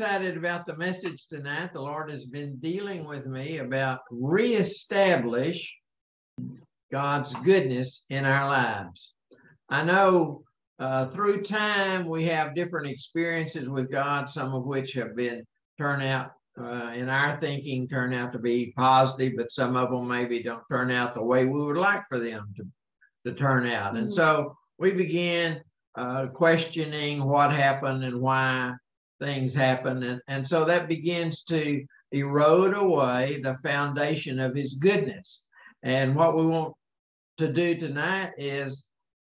excited about the message tonight. The Lord has been dealing with me about reestablish God's goodness in our lives. I know through time we have different experiences with God, some of which have been turned out in our thinking, turn out to be positive, but some of them maybe don't turn out the way we would like for them to turn out. And so we begin questioning what happened and why things happened. And so that begins to erode away the foundation of his goodness. And what we want to do tonight is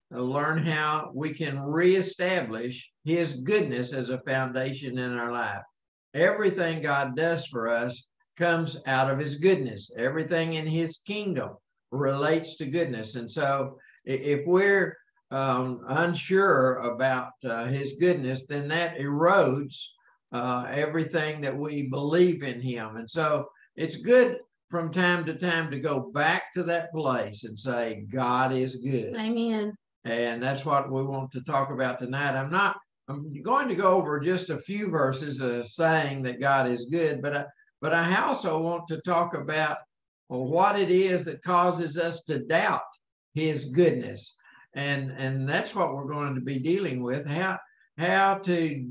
learn how we can reestablish his goodness as a foundation in our life. Everything God does for us comes out of his goodness. Everything in his kingdom relates to goodness. And so if we're unsure about his goodness, then that erodes everything that we believe in him. And so it's good from time to go back to that place and say, God is good. Amen. And that's what we want to talk about tonight. I'm going to go over just a few verses saying that God is good, but I also want to talk about what it is that causes us to doubt his goodness. And that's what we're going to be dealing with, how to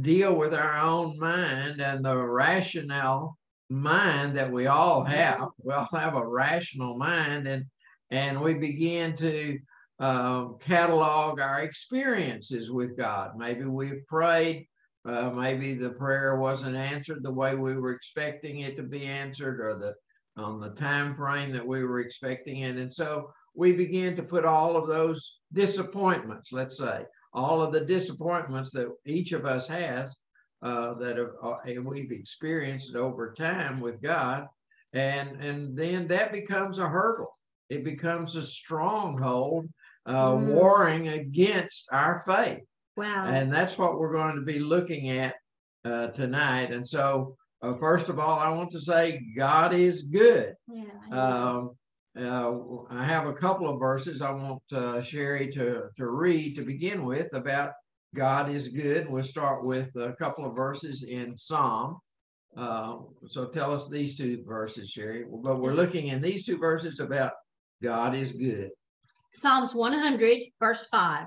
deal with our own mind and the rational mind that we all have. We all have a rational mind, and we begin to catalog our experiences with God. Maybe we've prayed, maybe the prayer wasn't answered the way we were expecting it to be answered, or on the time frame that we were expecting it. And so we begin to put all of those disappointments, let's say, all of the disappointments that each of us has we've experienced over time with God. And then that becomes a hurdle. It becomes a stronghold warring against our faith. Wow. And that's what we're going to be looking at tonight. And so, first of all, I want to say God is good. Yeah, I have a couple of verses I want Sherry to read to begin with about God is good. We'll start with a couple of verses in Psalm. So tell us these two verses, Sherry. But we're looking in these two verses about God is good. Psalms 100, verse 5.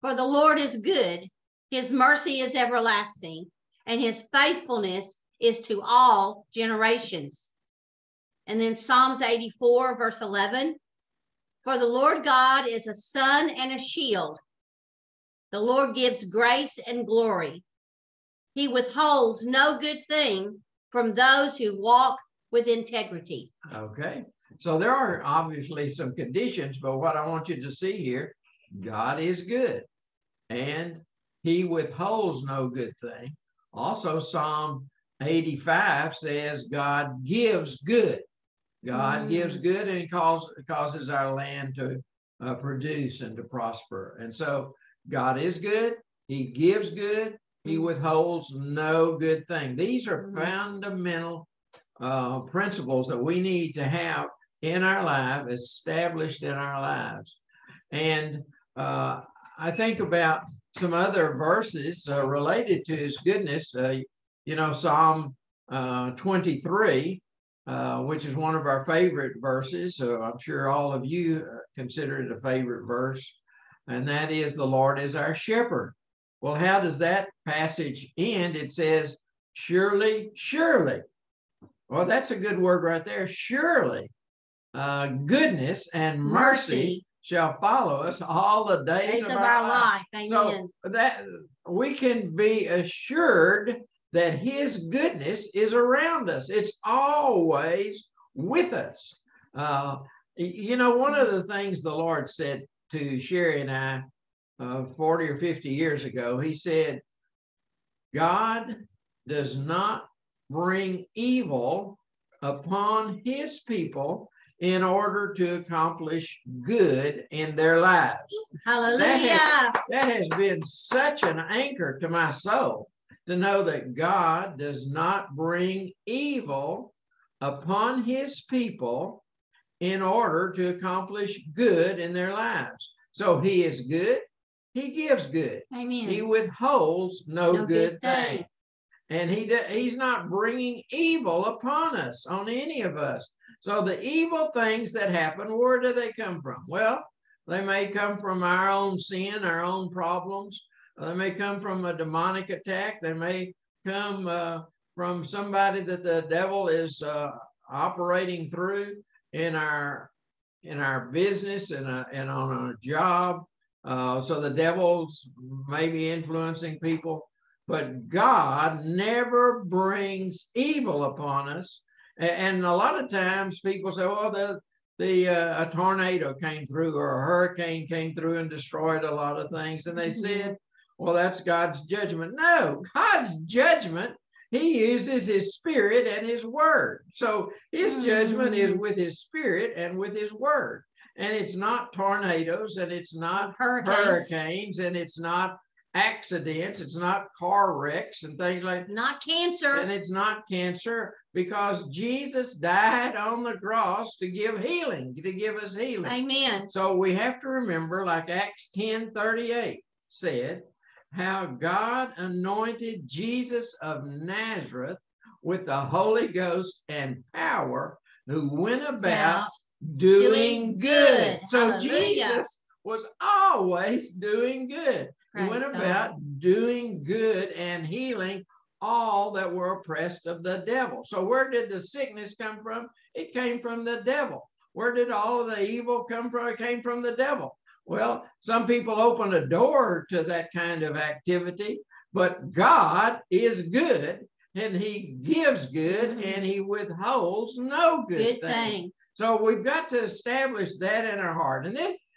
For the Lord is good, his mercy is everlasting, and his faithfulness is to all generations. And then Psalms 84, verse 11. For the Lord God is a sun and a shield. The Lord gives grace and glory. He withholds no good thing from those who walk with integrity. Okay. So there are obviously some conditions, but what I want you to see here, God is good, and he withholds no good thing. Also, Psalm 85 says God gives good. God gives good, and he causes our land to produce and to prosper. And so God is good. He gives good. He withholds no good thing. These are fundamental principles that we need to have in our life, established in our lives. And I think about some other verses related to his goodness. You know, Psalm 23, which is one of our favorite verses. So I'm sure all of you consider it a favorite verse. And that is, the Lord is our shepherd. Well, how does that passage end? It says, surely, surely. Well, that's a good word right there. Surely, goodness and mercy shall follow us all the days of our life. Amen. So that we can be assured that his goodness is around us. It's always with us. You know, one of the things the Lord said to Sherry and I 40 or 50 years ago, he said, God does not bring evil upon his people in order to accomplish good in their lives. Hallelujah. That has been such an anchor to my soul, to know that God does not bring evil upon his people in order to accomplish good in their lives. So he is good. He gives good. Amen. He withholds no good thing. And he's not bringing evil upon us, on any of us. So the evil things that happen, where do they come from? Well, they may come from our own sin, our own problems. They may come from a demonic attack. They may come from somebody that the devil is operating through in our business and on our job. So the devil's maybe influencing people. But God never brings evil upon us. And a lot of times people say, well, a tornado came through or a hurricane came through and destroyed a lot of things. And they said, well, that's God's judgment. No, God's judgment, he uses his spirit and his word. So his judgment is with his spirit and with his word. And it's not tornadoes and it's not hurricanes and it's not accidents, it's not car wrecks and things like that. Not cancer. And it's not cancer, because Jesus died on the cross to give healing, to give us healing. Amen. So we have to remember, like Acts 10:38 said, how God anointed Jesus of Nazareth with the Holy Ghost and power, who went about doing good. So hallelujah. Jesus was always doing good. He went about doing good and healing all that were oppressed of the devil. So where did the sickness come from? It came from the devil. Where did all of the evil come from? It came from the devil. Well, some people open a door to that kind of activity, but God is good, and he gives good, and he withholds no good thing. So we've got to establish that in our heart. And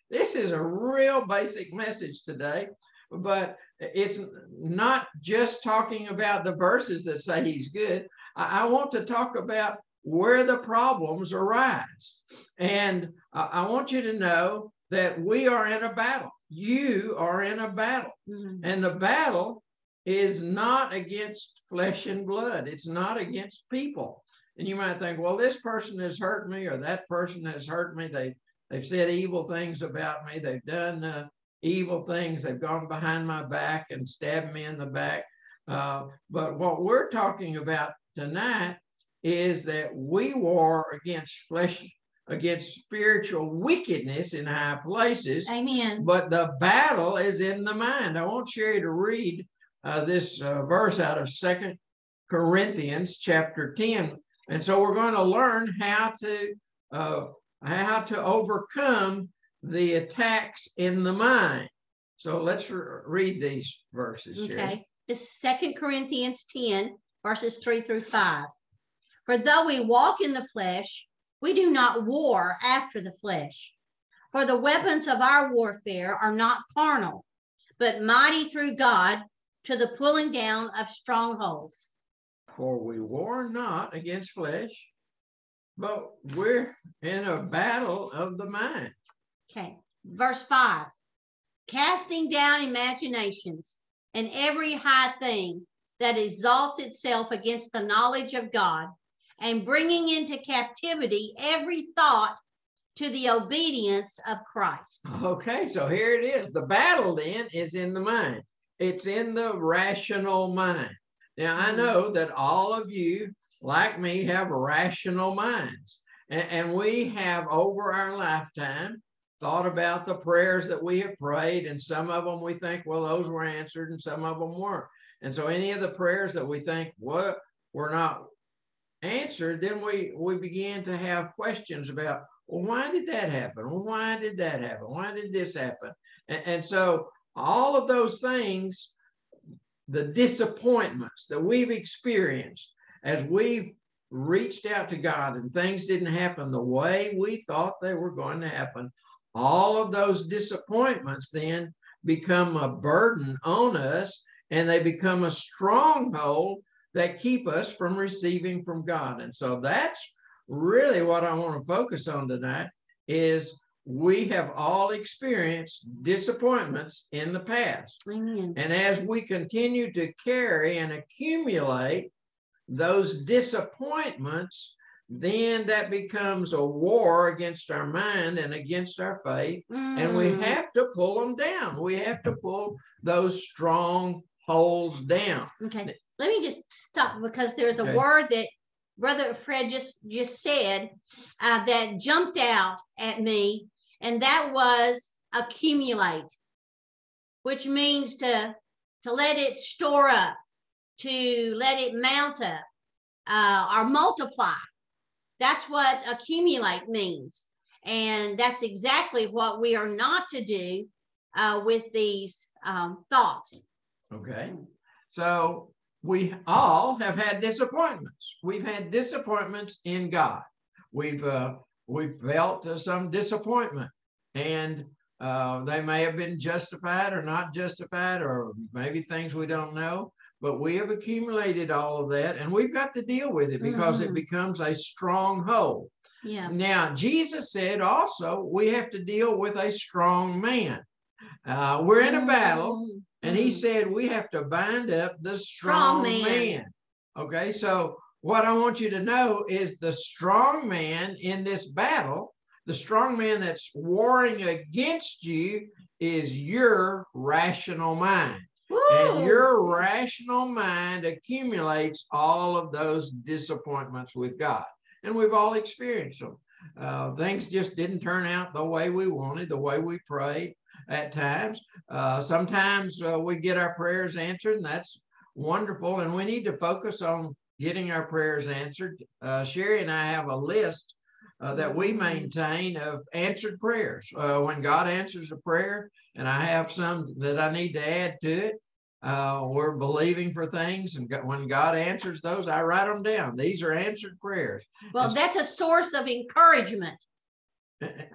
this is a real basic message today. But it's not just talking about the verses that say he's good. I want to talk about where the problems arise. And I want you to know that we are in a battle. You are in a battle. Mm-hmm. And the battle is not against flesh and blood. It's not against people. And you might think, well, this person has hurt me or that person has hurt me. They've said evil things about me. They've done evil things. They've gone behind my back and stabbed me in the back. But what we're talking about tonight is that we war against flesh, against spiritual wickedness in high places. Amen. But the battle is in the mind. I want Sherry to read this verse out of 2 Corinthians chapter 10. And so we're going to learn how to overcome the attacks in the mind. So let's read these verses. Okay. Sherry. This is 2 Corinthians 10, verses 3-5. For though we walk in the flesh, we do not war after the flesh. For the weapons of our warfare are not carnal, but mighty through God to the pulling down of strongholds. For we war not against flesh, but we're in a battle of the mind. Okay, verse 5, casting down imaginations and every high thing that exalts itself against the knowledge of God, and bringing into captivity every thought to the obedience of Christ. Okay, so here it is. The battle then is in the mind. It's in the rational mind. Now, I know that all of you, like me, have rational minds. And we have, over our lifetime, thought about the prayers that we have prayed, and some of them we think, well, those were answered and some of them weren't. And so any of the prayers that we think were not answered, then we begin to have questions about, well, why did that happen? Well, why did that happen? Why did this happen? And so all of those things, the disappointments that we've experienced as we've reached out to God and things didn't happen the way we thought they were going to happen, all of those disappointments then become a burden on us, and they become a stronghold that keep us from receiving from God. And so that's really what I want to focus on tonight, is we have all experienced disappointments in the past. Amen. And as we continue to carry and accumulate those disappointments, then that becomes a war against our mind and against our faith. And we have to pull them down. We have to pull those strongholds down. Okay. let me just stop because there's a word that Brother Fred just said that jumped out at me, and that was accumulate, which means to let it store up, to let it mount up or multiply. That's what accumulate means. And that's exactly what we are not to do with these thoughts. Okay. So we all have had disappointments. We've had disappointments in God. We've felt some disappointment, and they may have been justified or not justified, or maybe things we don't know, but we have accumulated all of that, and we've got to deal with it because it becomes a stronghold. Yeah. Now, Jesus said also, we have to deal with a strong man. We're in a battle, and he said, we have to bind up the strong man. Okay. So what I want you to know is the strong man in this battle, the strong man that's warring against you, is your rational mind. Woo! And your rational mind accumulates all of those disappointments with God. And we've all experienced them. Things just didn't turn out the way we wanted, the way we prayed at times. Sometimes we get our prayers answered, and that's wonderful. And we need to focus on getting our prayers answered. Sherry and I have a list that we maintain of answered prayers. When God answers a prayer, and I have some that I need to add to it, we're believing for things, and when God answers those, I write them down. These are answered prayers. Well, and that's a source of encouragement.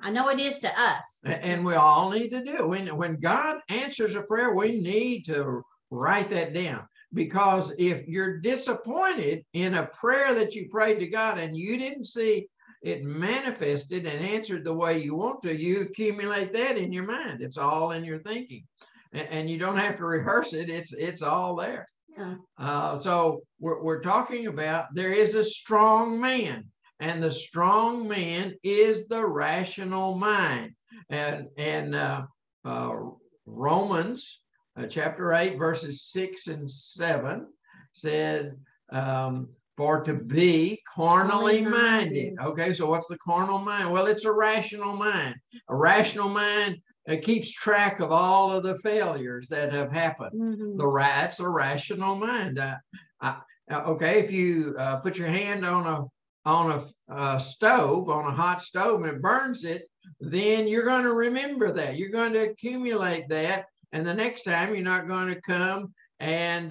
I know it is to us. And we all need to do it. When God answers a prayer, we need to write that down, because if you're disappointed in a prayer that you prayed to God and you didn't see it manifested and answered the way you want to, you accumulate that in your mind. It's all in your thinking. And you don't have to rehearse it. It's all there. Yeah. So we're talking about there is a strong man, and the strong man is the rational mind. And Romans chapter 8, verses 6 and 7 said, for to be carnally minded. Okay, so what's the carnal mind? Well, it's a rational mind. A rational mind keeps track of all of the failures that have happened. That's a rational mind. Okay, if you put your hand on a stove, on a hot stove, and it burns it, then you're going to remember that. You're going to accumulate that, and the next time you're not going to come and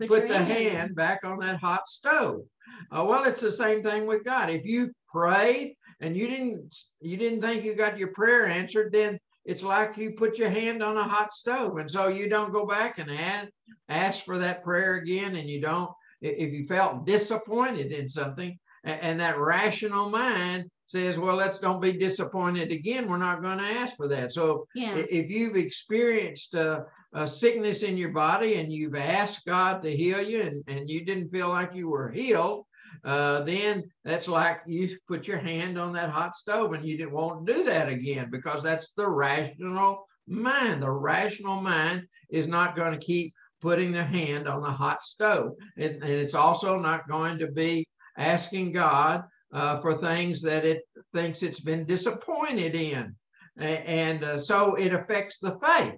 put the hand back on that hot stove. Well, it's the same thing with God. If you've prayed and you didn't think you got your prayer answered, then it's like you put your hand on a hot stove, and so you don't go back and ask for that prayer again. And you don't, if you felt disappointed in something, and that rational mind says, well, let's don't be disappointed again. We're not going to ask for that. So if you've experienced a sickness in your body and you've asked God to heal you, and you didn't feel like you were healed, then that's like you put your hand on that hot stove, and you didn't want to do that again, because that's the rational mind. The rational mind is not going to keep putting their hand on the hot stove. And it's also not going to be asking God for things that it thinks it's been disappointed in. And so it affects the faith.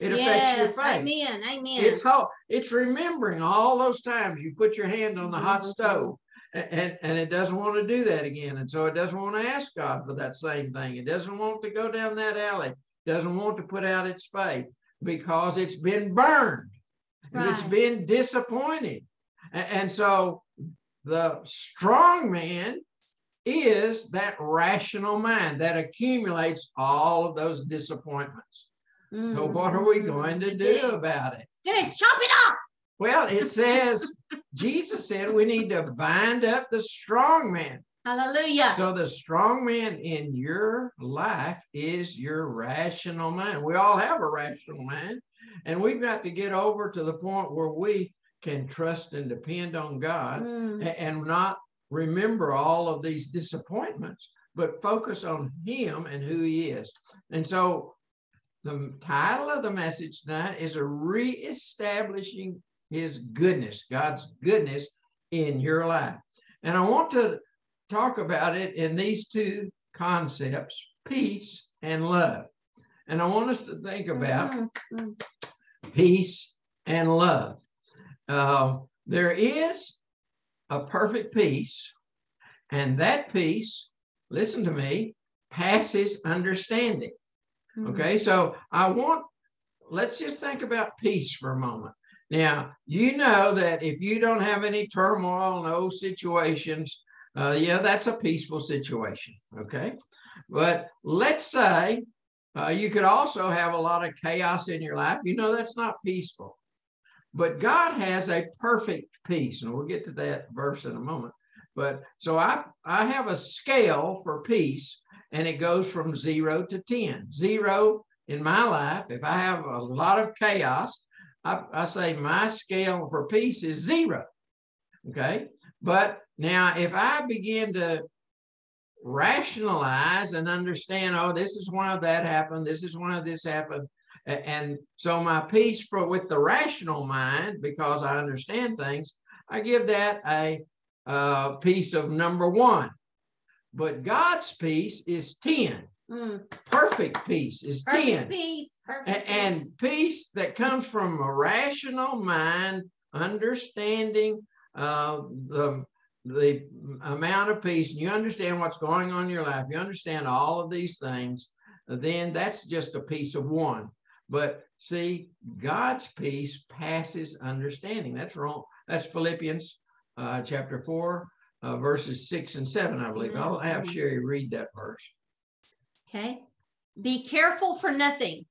It affects your faith. Amen. Amen. It's remembering all those times you put your hand on the hot stove, and it doesn't want to do that again. And so it doesn't want to ask God for that same thing. It doesn't want to go down that alley. It doesn't want to put out its faith, because it's been burned. Right. It's been disappointed. And so the strong man is that rational mind that accumulates all of those disappointments. So what are we going to do about it? Chop it up. Well, it says, Jesus said we need to bind up the strong man. Hallelujah. So the strong man in your life is your rational mind. We all have a rational mind, and we've got to get over to the point where we can trust and depend on God and not remember all of these disappointments, but focus on him and who he is. And so the title of the message tonight is a reestablishing his goodness, God's goodness in your life. And I want to talk about it in these two concepts, peace and love. And I want us to think about peace and love. There is a perfect peace, and that peace, listen to me, passes understanding. Okay, so let's just think about peace for a moment. Now, you know that if you don't have any turmoil, no situations, yeah, that's a peaceful situation, okay? But let's say you could also have a lot of chaos in your life. You know, that's not peaceful. But God has a perfect peace, and we'll get to that verse in a moment. But so I have a scale for peace, and it goes from 0 to 10. 0 in my life, if I have a lot of chaos, I say my scale for peace is 0, okay? But now, if I begin to rationalize and understand, oh, this is why that happened, this is why this happened, and so my peace with the rational mind, because I understand things, I give that a piece of number 1. But God's peace is 10. Perfect peace is 10. And peace that comes from a rational mind, understanding the amount of peace, and you understand what's going on in your life, you understand all of these things, then that's just a piece of 1. But see, God's peace passes understanding. That's wrong. That's Philippians chapter 4, verses 6 and 7, I believe. I'll have Sherry read that verse. Okay. Be careful for nothing,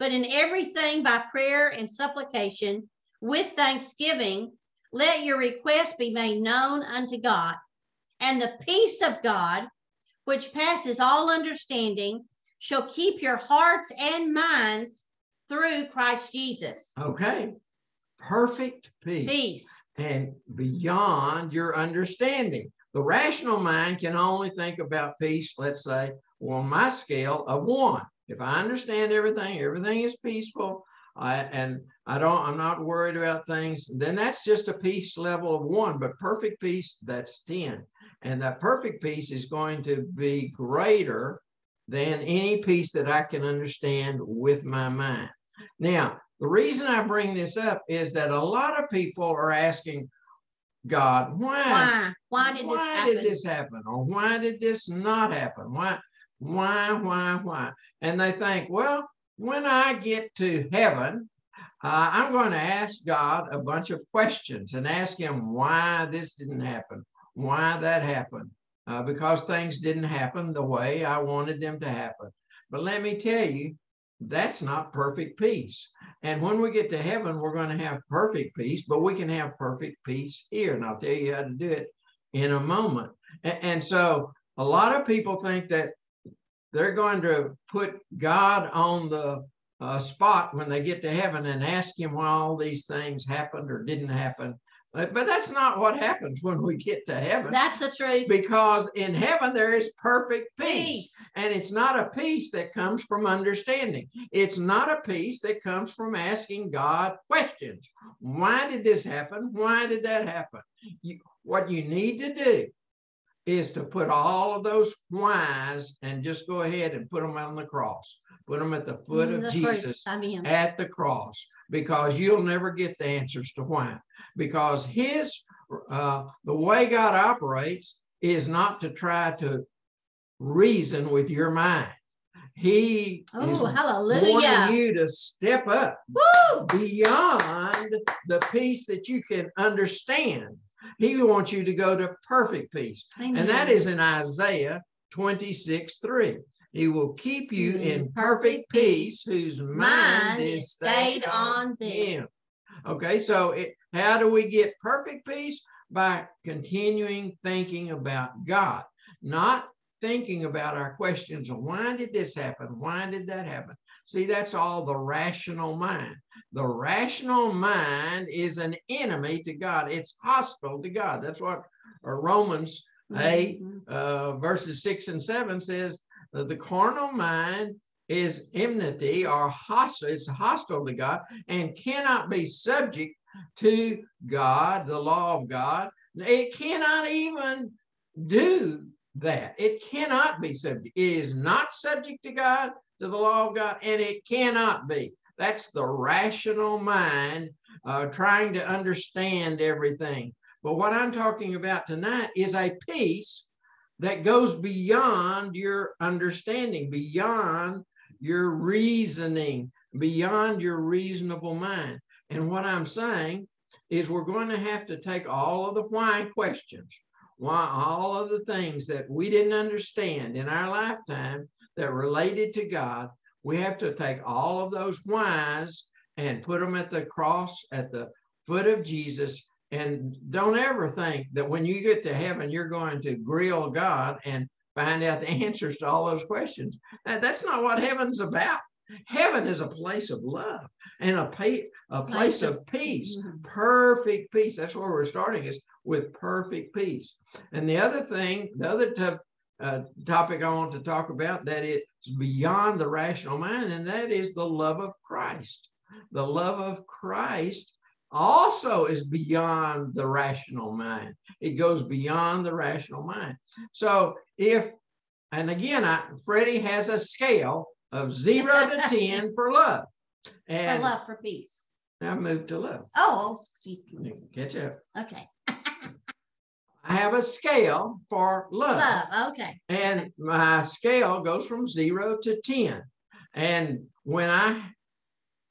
but in everything by prayer and supplication with thanksgiving, let your requests be made known unto God, and the peace of God, which passes all understanding, shall keep your hearts and minds through Christ Jesus. Okay. Perfect peace. Peace. And beyond your understanding. The rational mind can only think about peace, let's say, well, my scale of 1. If I understand everything, everything is peaceful, I'm not worried about things, then that's just a peace level of 1, but perfect peace, that's 10. And that perfect peace is going to be greater than any peace that I can understand with my mind. Now, the reason I bring this up is that a lot of people are asking God, why did this happen? Or why did this not happen? Why? And they think, well, when I get to heaven, I'm going to ask God a bunch of questions and ask him why this didn't happen, why that happened, because things didn't happen the way I wanted them to happen. But let me tell you, that's not perfect peace. And when we get to heaven, we're going to have perfect peace, but we can have perfect peace here. And I'll tell you how to do it in a moment. And so a lot of people think that they're going to put God on the spot when they get to heaven and ask him why all these things happened or didn't happen. But that's not what happens when we get to heaven. That's the truth. Because in heaven, there is perfect peace. And it's not a peace that comes from understanding. It's not a peace that comes from asking God questions. Why did this happen? Why did that happen? What you need to do is to put all of those whys and just go ahead and put them on the cross. Put them at the foot of Jesus at the cross, because you'll never get the answers to why. Because the way God operates is not to try to reason with your mind. He is wanting you to step up beyond the peace that you can understand. He wants you to go to perfect peace. Amen. And that is in Isaiah 26:3. He will keep you in perfect peace whose mind is stayed on him. Okay, so how do we get perfect peace? By continuing thinking about God, not thinking about our questions. Why did this happen? Why did that happen? See, that's all the rational mind. The rational mind is an enemy to God. It's hostile to God. That's what Romans 8, verses 6 and 7 says. The carnal mind is enmity or hostile. It's hostile to God and cannot be subject to God, the law of God. It cannot even do that. It cannot be subject. It is not subject to God, to the law of God, and it cannot be. That's the rational mind trying to understand everything. But what I'm talking about tonight is a peace that goes beyond your understanding, beyond your reasoning, beyond your reasonable mind. And what I'm saying is we're going to have to take all of the why questions, why all of the things that we didn't understand in our lifetime that related to God. We have to take all of those whys and put them at the cross, at the foot of Jesus. And don't ever think that when you get to heaven, you're going to grill God and find out the answers to all those questions. That's not what heaven's about. Heaven is a place of love and a place of peace, perfect peace. That's where we're starting, is with perfect peace. And the other thing, the other topic I want to talk about that is beyond the rational mind, and that is the love of Christ. The love of Christ also is beyond the rational mind. It goes beyond the rational mind. So if, and again, Freddie has a scale of 0 to 10 for love. And for love, for peace. Now move to love. Oh, excuse me. Catch up. Okay. I have a scale for love. Love, okay. And my scale goes from 0 to 10. And when I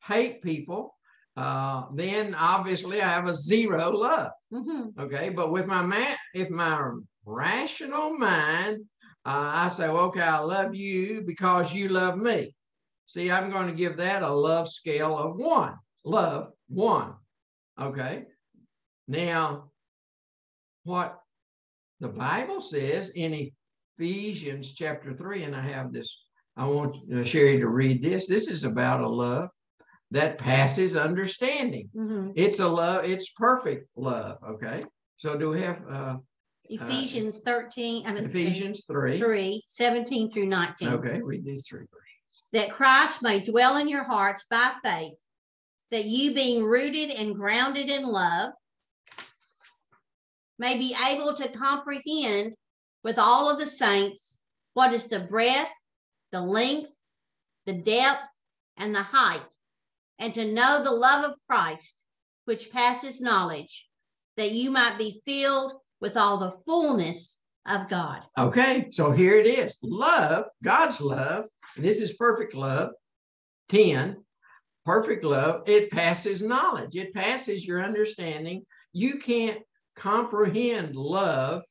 hate people, then obviously I have a 0 love. Mm-hmm. Okay, but with my if my rational mind, I say, well, okay, I love you because you love me. See, I'm going to give that a love scale of 1. Love, 1. Okay, now what the Bible says in Ephesians chapter 3, and I have this, I want Sherry to read this. This is about a love that passes understanding. Mm-hmm. It's a love, it's perfect love. Okay. So do we have Ephesians 13? I mean, Ephesians 3, 17 through 19. Okay, read these 3 verses. That Christ may dwell in your hearts by faith, that you, being rooted and grounded in love, may be able to comprehend with all of the saints what is the breadth, the length, the depth, and the height, and to know the love of Christ, which passes knowledge, that you might be filled with all the fullness of God. Okay, so here it is. Love, God's love, and this is perfect love, 10, perfect love, it passes knowledge. It passes your understanding. You can't comprehend love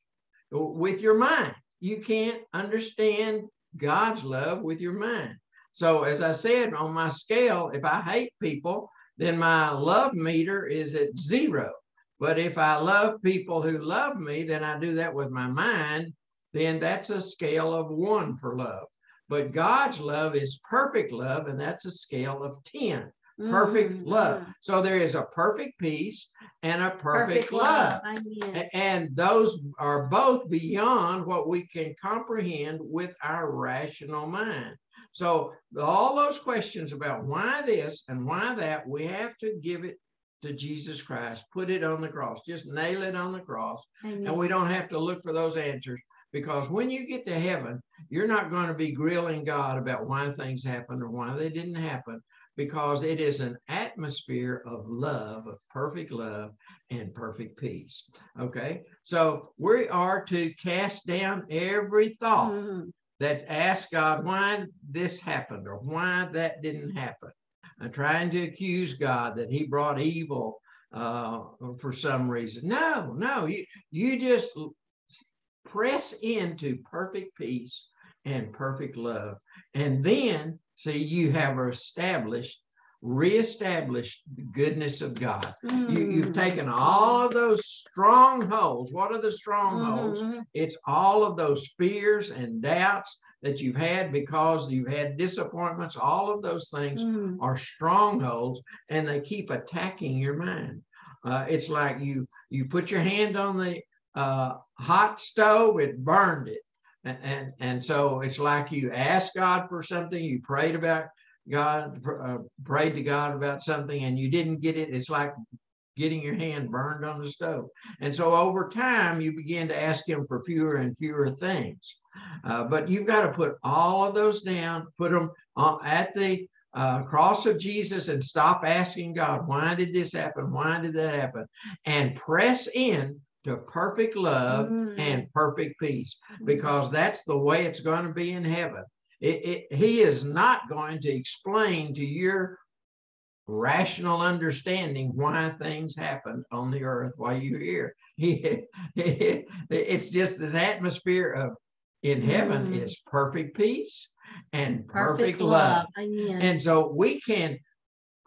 with your mind. You can't understand God's love with your mind. So as I said, on my scale, if I hate people, then my love meter is at 0. But if I love people who love me, then I do that with my mind, then that's a scale of 1 for love. But God's love is perfect love, and that's a scale of 10. Perfect love. So there is a perfect peace and a perfect love. And those are both beyond what we can comprehend with our rational mind. So all those questions about why this and why that, we have to give it to Jesus Christ, put it on the cross, just nail it on the cross. Amen. And we don't have to look for those answers, because when you get to heaven, you're not going to be grilling God about why things happened or why they didn't happen, because it is an atmosphere of love, of perfect love and perfect peace. Okay, so we are to cast down every thought that asks God why this happened or why that didn't happen, trying to accuse God that he brought evil for some reason. No, no, you just press into perfect peace and perfect love, and then see, you have reestablished the goodness of God. You've taken all of those strongholds. What are the strongholds? It's all of those fears and doubts that you've had because you've had disappointments. All of those things are strongholds, and they keep attacking your mind. It's like you put your hand on the hot stove, it burned it. And so it's like you asked God for something, you prayed to God about something, and you didn't get it. It's like getting your hand burned on the stove. And so over time, you begin to ask him for fewer and fewer things. But you've got to put all of those down, put them at the cross of Jesus, and stop asking God, why did this happen? Why did that happen? And press in to perfect love and perfect peace, because that's the way it's going to be in heaven. He is not going to explain to your rational understanding why things happen on the earth while you're here. It's just an atmosphere of in heaven is perfect peace and perfect love. Amen. And so we can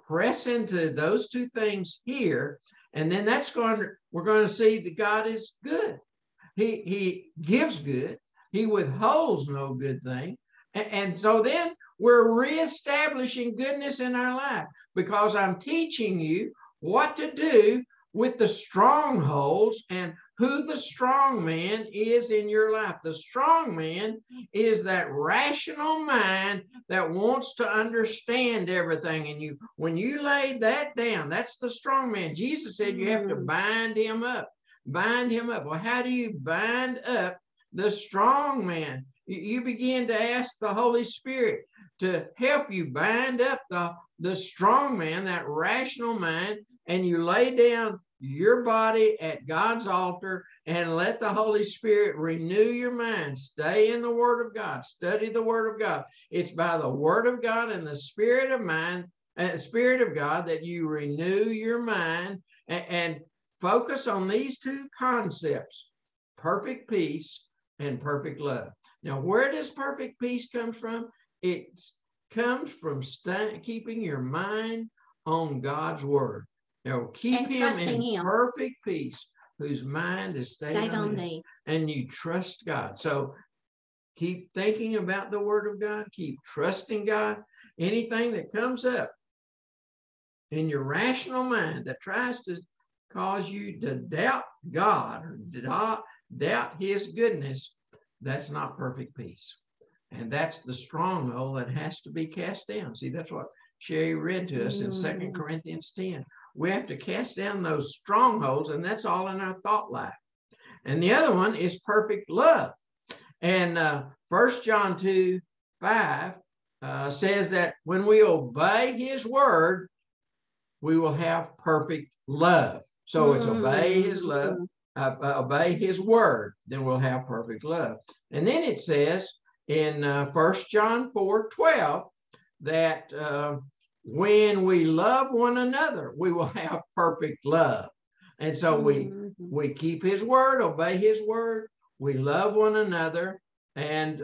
press into those two things here, and then that's going to, we're going to see that God is good. He gives good. He withholds no good thing. And so then we're reestablishing goodness in our life, because I'm teaching you what to do with the strongholds and who the strong man is in your life. The strong man is that rational mind that wants to understand everything. And you, when you lay that down, that's the strong man. Jesus said you have to bind him up, bind him up. Well, how do you bind up the strong man? You begin to ask the Holy Spirit to help you bind up the strong man, that rational mind, and you lay down your body at God's altar and let the Holy Spirit renew your mind. Stay in the Word of God. Study the Word of God. It's by the Word of God and the Spirit of mind, Spirit of God, that you renew your mind and focus on these two concepts, perfect peace and perfect love. Now, where does perfect peace come from? It comes from keeping your mind on God's word. Now, keep him in perfect peace, whose mind is stayed on thee. And you trust God. So keep thinking about the word of God. Keep trusting God. Anything that comes up in your rational mind that tries to cause you to doubt God or doubt his goodness, that's not perfect peace. And that's the stronghold that has to be cast down. See, that's what Sherry read to us in 2 Corinthians 10. We have to cast down those strongholds, and that's all in our thought life. And the other one is perfect love. And 1 John 2:5 says that when we obey his word, we will have perfect love. So it's obey his love. Obey his word, then we'll have perfect love. And then it says in 1 John 4:12 that when we love one another, we will have perfect love. And so we keep his word, obey his word, we love one another, and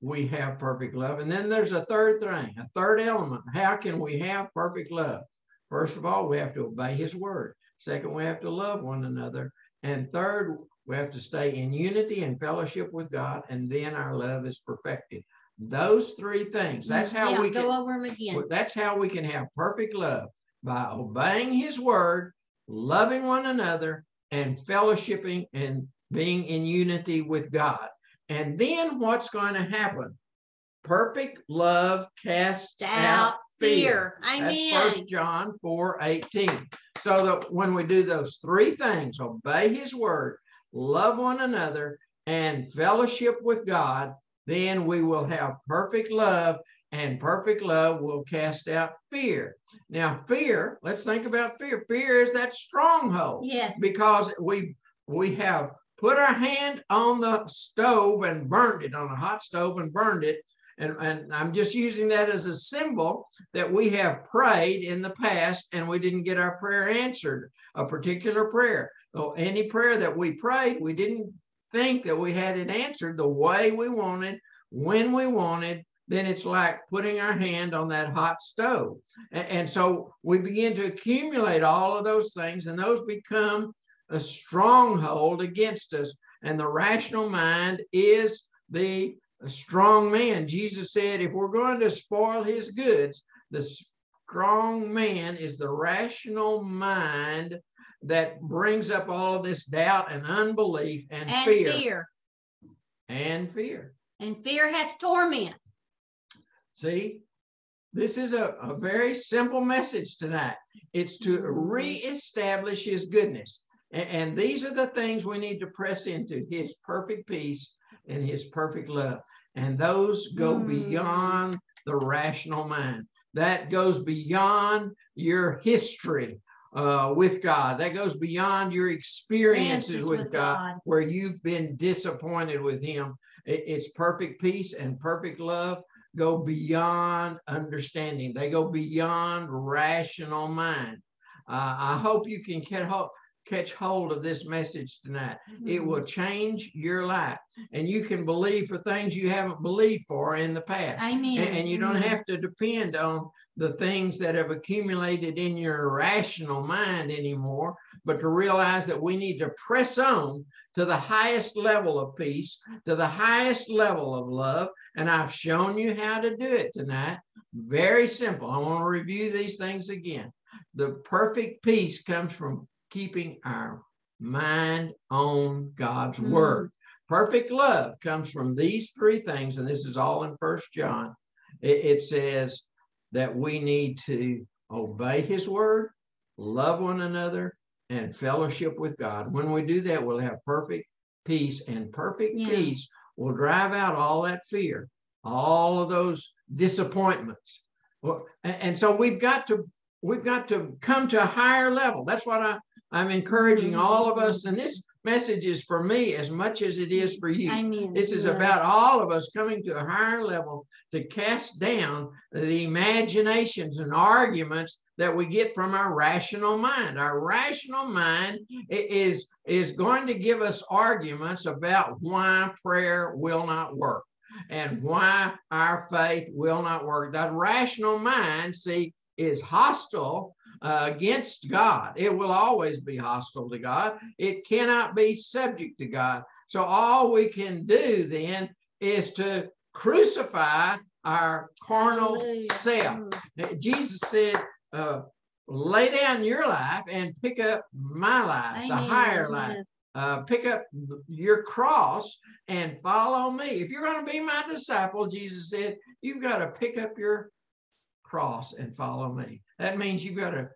we have perfect love. And then there's a third thing, a third element. How can we have perfect love? First of all, we have to obey his word. Second, we have to love one another. And third, we have to stay in unity and fellowship with God, and then our love is perfected. Those three things. That's how we can go over them again. That's how we can have perfect love, by obeying his word, loving one another, and fellowshipping and being in unity with God. And then what's going to happen? Perfect love casts out fear. Amen. That's 1 John 4:18. So that when we do those three things, obey his word, love one another, and fellowship with God, then we will have perfect love, and perfect love will cast out fear. Now, fear, let's think about fear. Fear is that stronghold. Yes. Because we have put our hand on the stove and burned it, on a hot stove and burned it. And I'm just using that as a symbol that we have prayed in the past and we didn't get our prayer answered, a particular prayer. So any prayer that we prayed, we didn't think that we had it answered the way we wanted, when we wanted. Then it's like putting our hand on that hot stove. And so we begin to accumulate all of those things, and those become a stronghold against us. And the rational mind is the a strong man. Jesus said, if we're going to spoil his goods, the strong man is the rational mind that brings up all of this doubt and unbelief and fear. And fear. And fear hath torment. See, This is a very simple message tonight. It's to reestablish his goodness. And these are the things we need to press into: his perfect peace and his perfect love. And those go beyond the rational mind. That goes beyond your history with God. That goes beyond your experiences with God, where you've been disappointed with him. It's perfect peace and perfect love go beyond understanding. They go beyond rational mind. I hope you can catch hold of this message tonight. It will change your life, and you can believe for things you haven't believed for in the past. Amen. And you don't have to depend on the things that have accumulated in your rational mind anymore, but to realize that we need to press on to the highest level of peace, to the highest level of love. And I've shown you how to do it tonight. Very simple. I want to review these things again. The perfect peace comes from keeping our mind on God's word. Perfect love comes from these three things, and this is all in 1 John. It says that we need to obey his word, love one another, and fellowship with God. When we do that, we'll have perfect peace, and perfect peace will drive out all that fear, all of those disappointments. And so we've got to come to a higher level. That's what I'm encouraging all of us. And this message is for me as much as it is for you. This is about all of us coming to a higher level to cast down the imaginations and arguments that we get from our rational mind. Our rational mind is going to give us arguments about why prayer will not work and why our faith will not work. That rational mind, see, is hostile against God. It will always be hostile to God. It cannot be subject to God. So all we can do then is to crucify our carnal self. Jesus said, lay down your life and pick up my life, the higher life. Pick up your cross and follow me. If you're going to be my disciple, Jesus said, you've got to pick up your cross and follow me. That means you've got to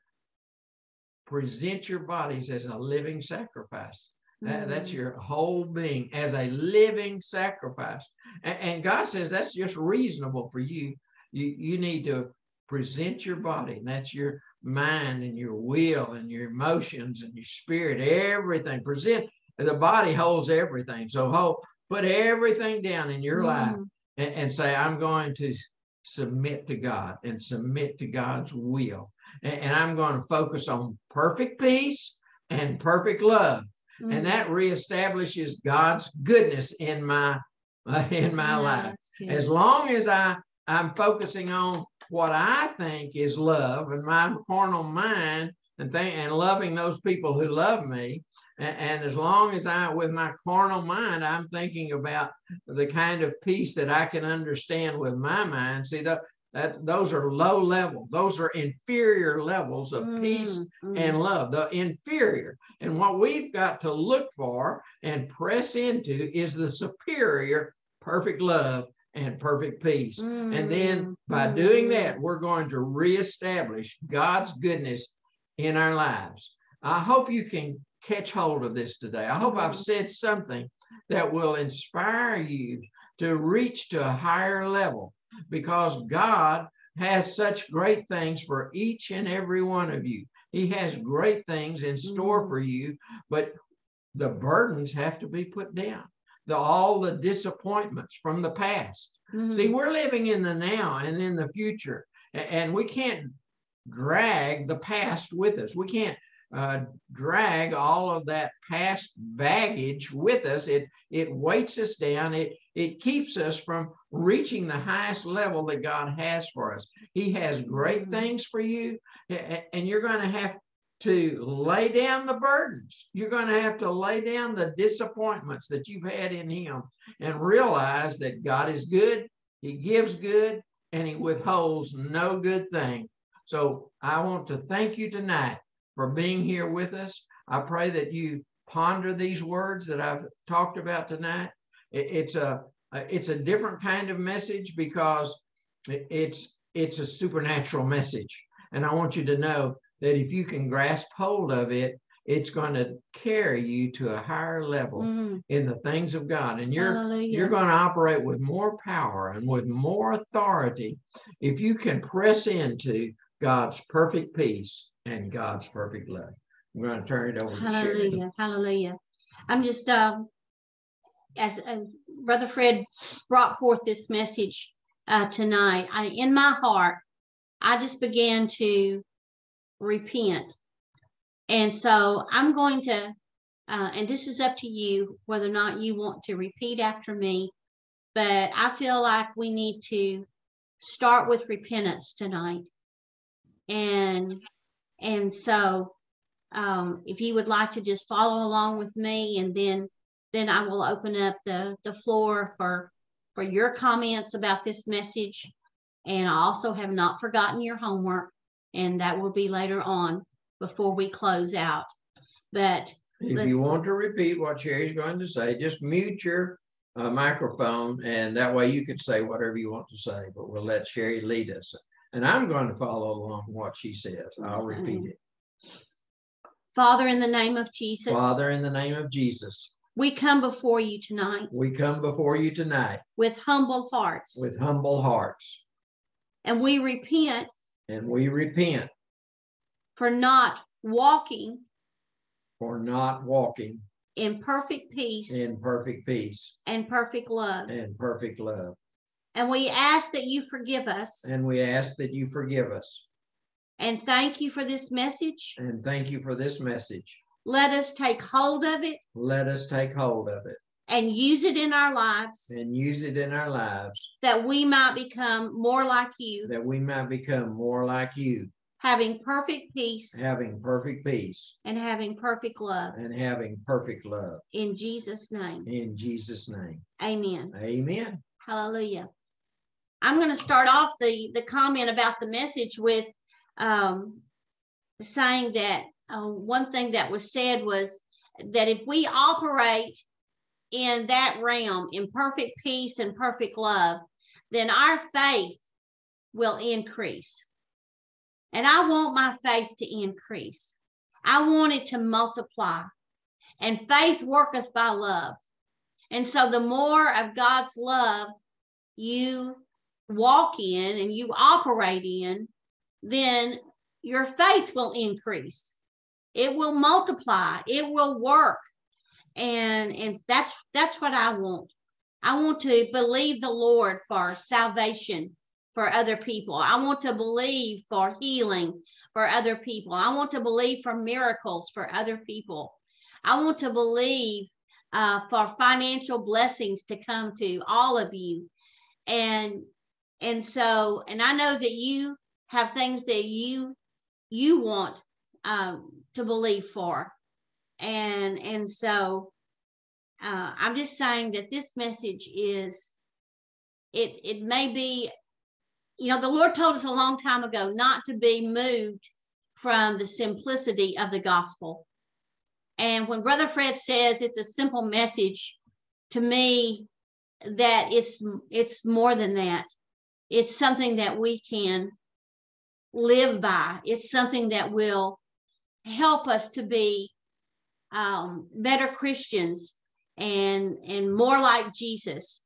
present your bodies as a living sacrifice. That's your whole being as a living sacrifice. And God says that's just reasonable for you. You need to present your body. And that's your mind and your will and your emotions and your spirit, everything. Present. The body holds everything. So put everything down in your life and say, I'm going to submit to God and submit to God's will. And I'm going to focus on perfect peace and perfect love. And that reestablishes God's goodness in my life. As long as I'm focusing on what I think is love and my carnal mind and loving those people who love me. And as long as with my carnal mind, I'm thinking about the kind of peace that I can understand with my mind. See, those are low level. Those are inferior levels of peace and love, the inferior. And what we've got to look for and press into is the superior perfect love and perfect peace. And then by doing that, we're going to reestablish God's goodness in our lives. I hope you can catch hold of this today. I hope I've said something that will inspire you to reach to a higher level, because God has such great things for each and every one of you. He has great things in store for you, but the burdens have to be put down. All the disappointments from the past. See, we're living in the now and in the future, and we can't drag the past with us. We can't drag all of that past baggage with us. It weights us down. It keeps us from reaching the highest level that God has for us. He has great things for you, and you're going to have to lay down the burdens. You're going to have to lay down the disappointments that you've had in him and realize that God is good. He gives good, and he withholds no good thing. So I want to thank you tonight for being here with us. I pray that you ponder these words that I've talked about tonight. It's a different kind of message, because it's it's a supernatural message. And I want you to know that if you can grasp hold of it, it's going to carry you to a higher level in the things of God. And you're going to operate with more power and with more authority if you can press into God's perfect peace and God's perfect love. I'm going to turn it over to Sherry. Hallelujah. I'm just, as Brother Fred brought forth this message tonight, in my heart, I just began to repent. And so I'm going to, and this is up to you, whether or not you want to repeat after me, but I feel like we need to start with repentance tonight. And so if you would like to just follow along with me, and then I will open up the floor for your comments about this message. And I also have not forgotten your homework, and that will be later on before we close out. But if you want to repeat what Sherry's going to say, just mute your microphone, and that way you could say whatever you want to say, but we'll let Sherry lead us. And I'm going to follow along what she says. I'll repeat it. Father, in the name of Jesus. Father, in the name of Jesus. We come before you tonight. We come before you tonight. With humble hearts. With humble hearts. And we repent. And we repent. For not walking. For not walking. In perfect peace. In perfect peace. And perfect love. And perfect love. And we ask that you forgive us. And we ask that you forgive us. And thank you for this message. And thank you for this message. Let us take hold of it. Let us take hold of it. And use it in our lives. And use it in our lives. That we might become more like you. That we might become more like you. Having perfect peace. Having perfect peace. And having perfect love. And having perfect love. In Jesus' name. In Jesus' name. Amen. Amen. Hallelujah. I'm going to start off the comment about the message with saying that one thing that was said was that if we operate in that realm, in perfect peace and perfect love, then our faith will increase. And I want my faith to increase. I want it to multiply. And faith worketh by love. And so the more of God's love you walk in and you operate in, then your faith will increase. It will multiply. It will work. And that's what I want. I want to believe the Lord for salvation for other people. I want to believe for healing for other people. I want to believe for miracles for other people. I want to believe for financial blessings to come to all of you. And I know that you have things that you want to believe for. And so I'm just saying that this message is, it may be, you know, the Lord told us a long time ago not to be moved from the simplicity of the gospel. And when Brother Fred says it's a simple message, to me, that it's more than that. It's something that we can live by. It's something that will help us to be better Christians and more like Jesus.